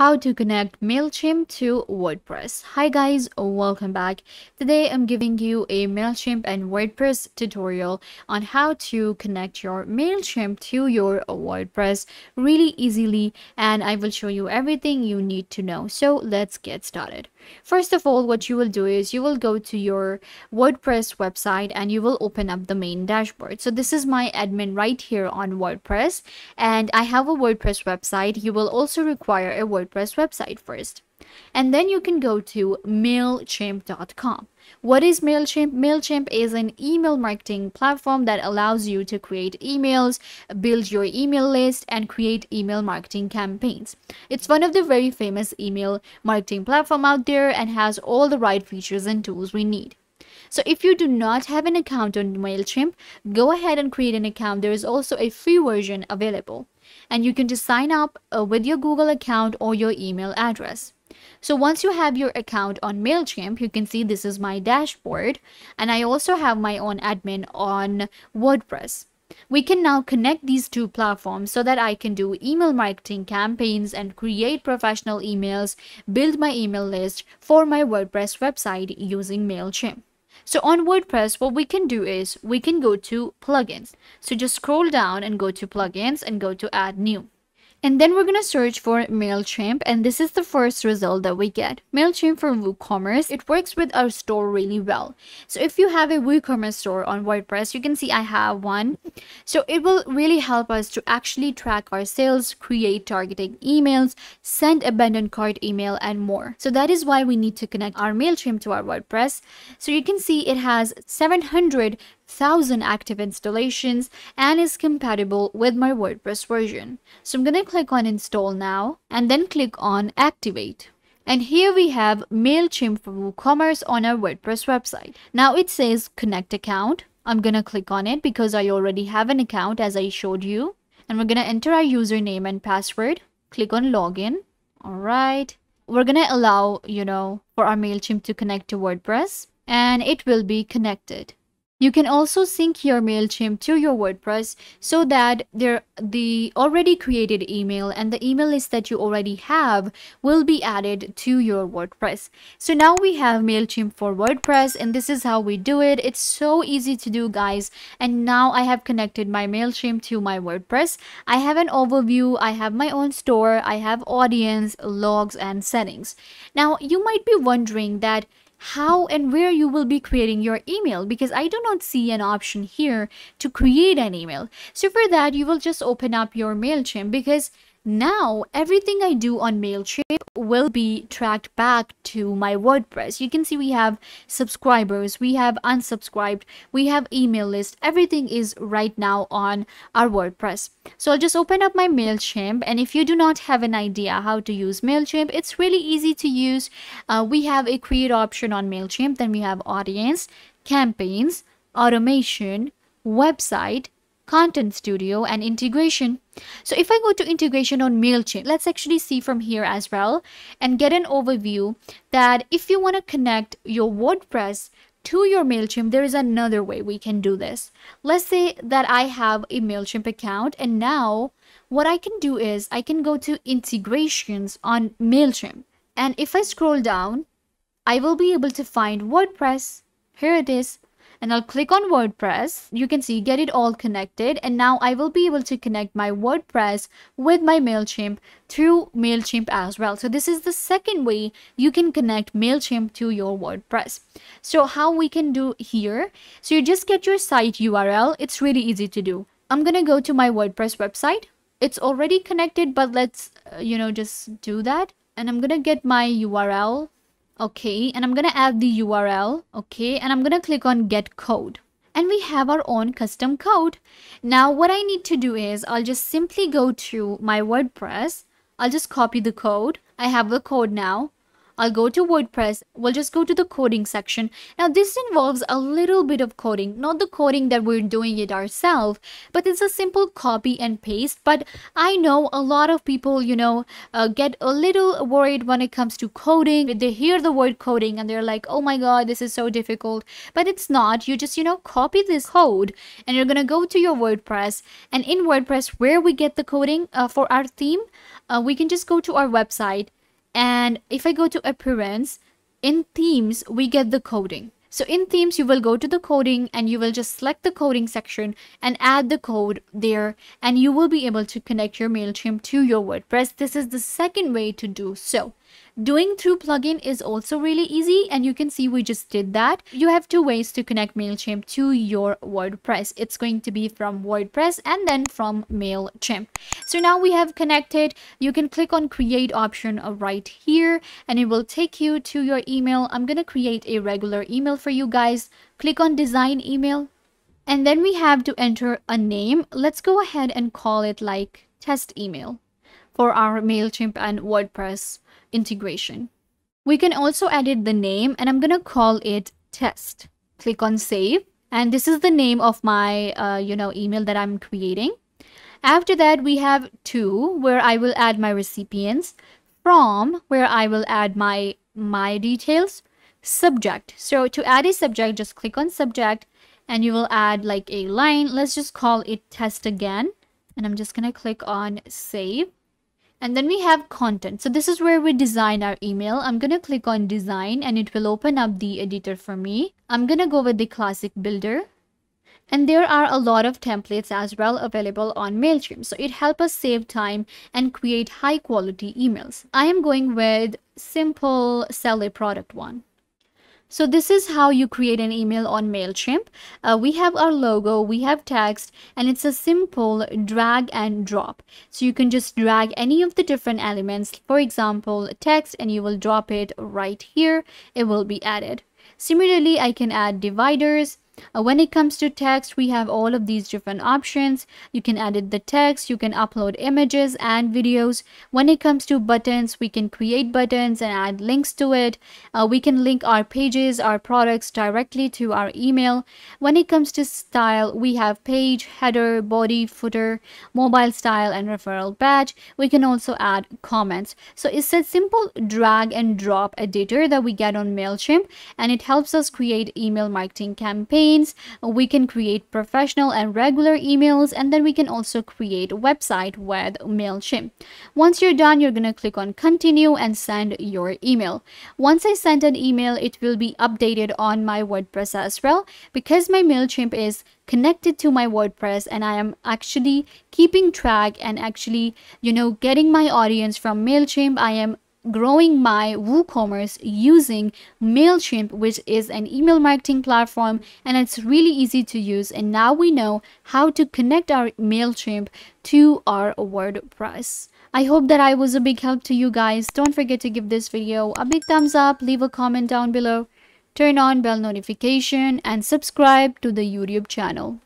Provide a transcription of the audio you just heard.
how to connect Mailchimp to WordPress. Hi guys, welcome back. Today I'm giving you a Mailchimp and WordPress tutorial on how to connect your Mailchimp to your WordPress really easily, and I will show you everything you need to know. So let's get started. First of all, what you will do is you will go to your WordPress website and you will open up the main dashboard. So this is my admin right here on WordPress, and I have a WordPress website. You will also require a WordPress website first. And then you can go to Mailchimp.com. What is Mailchimp? Mailchimp is an email marketing platform that allows you to create emails, build your email list, and create email marketing campaigns. It's one of the very famous email marketing platforms out there and has all the right features and tools we need. So if you do not have an account on Mailchimp, go ahead and create an account. There is also a free version available. And you can just sign up with your Google account or your email address. So once you have your account on Mailchimp, you can see this is my dashboard, and I also have my own admin on WordPress. We can now connect these two platforms so that I can do email marketing campaigns and create professional emails, build my email list for my WordPress website using Mailchimp. So on WordPress, what we can do is we can go to plugins. So just scroll down and go to plugins and go to add new. And then we're going to search for Mailchimp, and this is the first result that we get. Mailchimp from WooCommerce. It works with our store really well. So if you have a WooCommerce store on WordPress, you can see I have one. So it will really help us to actually track our sales, create targeting emails, send abandoned cart email, and more. So that is why we need to connect our Mailchimp to our WordPress. So you can see it has 700,000 active installations and is compatible with my WordPress version. So I'm going to click on install now and then click on activate. And here we have Mailchimp for WooCommerce on our WordPress website. Now it says connect account. I'm going to click on it because I already have an account as I showed you. And we're going to enter our username and password. Click on login. All right. We're going to allow, for our Mailchimp to connect to WordPress, and it will be connected. You can also sync your Mailchimp to your WordPress so that the already created email and the email list that you already have will be added to your WordPress. So now we have Mailchimp for WordPress, and this is how we do it. It's so easy to do, guys. And now I have connected my Mailchimp to my WordPress. I have an overview. I have my own store. I have audience, logs, and settings. Now you might be wondering that how and where you will be creating your email, because I do not see an option here to create an email. So for that, you will just open up your Mailchimp, because now everything I do on Mailchimp will be tracked back to my WordPress. You can see we have subscribers, we have unsubscribed, we have email list. Everything is right now on our WordPress. So I'll just open up my Mailchimp, and if you do not have an idea how to use Mailchimp, it's really easy to use. We have a create option on Mailchimp, then we have audience, campaigns, automation, website, Content Studio, and integration. So if I go to integration on Mailchimp, let's actually see from here as well and get an overview that if you want to connect your WordPress to your Mailchimp, there is another way we can do this. Let's say that I have a Mailchimp account, and now what I can do is I can go to integrations on Mailchimp, and if I scroll down, I will be able to find WordPress. Here it is. And I'll click on WordPress. You can see get it all connected, and now I will be able to connect my WordPress with my Mailchimp through Mailchimp as well. So this is the second way you can connect Mailchimp to your WordPress. So how we can do here, so you just get your site URL. It's really easy to do. I'm gonna go to my WordPress website. It's already connected, but let's just do that, and I'm gonna get my URL. Okay, and I'm going to add the URL. Okay, and I'm going to click on get code, and we have our own custom code. Now what I need to do is I'll just simply go to my WordPress. I'll just copy the code. I have the code now. I'll go to WordPress. We'll just go to the coding section. Now this involves a little bit of coding, not the coding that we're doing it ourselves, but it's a simple copy and paste. But I know a lot of people, you know, get a little worried when it comes to coding. They hear the word coding and they're like, oh my god, this is so difficult. But it's not. You just, you know, copy this code and you're gonna go to your WordPress, and in WordPress where we get the coding for our theme, we can just go to our website, and if I go to appearance, in themes we get the coding. So in themes you will go to the coding and you will just select the coding section and add the code there, and you will be able to connect your MailChimp to your WordPress. This is the second way to do so. Doing through plugin is also really easy, and you can see we just did that. You have two ways to connect MailChimp to your WordPress. It's going to be from WordPress and then from MailChimp. So now we have connected. You can click on create option right here and it will take you to your email. I'm going to create a regular email for you guys. Click on design email, and then we have to enter a name. Let's go ahead and call it like test email for our MailChimp and WordPress integration. We can also edit the name, and I'm gonna call it test. Click on save, and this is the name of my email that I'm creating. After that we have to where I will add my recipients, from where I will add my details, subject. So to add a subject, just click on subject and you will add like a line. Let's just call it test again, and I'm just gonna click on save. And then we have content. So this is where we design our email. I'm going to click on design and it will open up the editor for me. I'm going to go with the classic builder. And there are a lot of templates as well available on MailChimp. So it helps us save time and create high quality emails. I am going with simple sell a product one. So this is how you create an email on MailChimp. We have our logo, we have text, and it's a simple drag and drop. So you can just drag any of the different elements, for example, text, and you will drop it right here. It will be added. Similarly, I can add dividers. When it comes to text, we have all of these different options. You can edit the text, you can upload images and videos. When it comes to buttons, we can create buttons and add links to it. We can link our pages, our products directly to our email. When it comes to style, we have page, header, body, footer, mobile style, and referral badge. We can also add comments. So it's a simple drag and drop editor that we get on MailChimp, and it helps us create email marketing campaigns. We can create professional and regular emails, and then we can also create a website with MailChimp. Once you're done, you're going to click on continue and send your email. Once I send an email, it will be updated on my WordPress as well, because my MailChimp is connected to my WordPress, and I am actually keeping track and actually, you know, getting my audience from MailChimp. I am growing my WooCommerce using MailChimp, which is an email marketing platform, and it's really easy to use. And now we know how to connect our MailChimp to our WordPress. I hope that I was a big help to you guys. Don't forget to give this video a big thumbs up, leave a comment down below, turn on bell notification, and subscribe to the YouTube channel.